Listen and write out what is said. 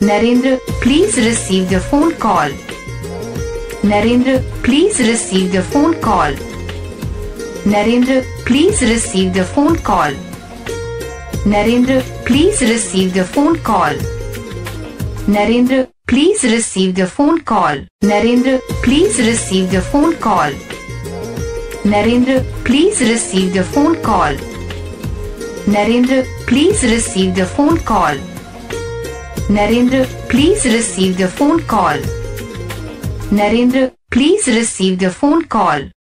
Narendra, please receive the phone call. Narendra, please receive the phone call. Narendra, please receive the phone call. Narendra, please receive the phone call. Narendra, please receive the phone call. Narendra, please receive the phone call. Narendra, please receive the phone call. Narendra, please receive the phone call. Narendra, please receive the phone call. Narendra, please receive the phone call.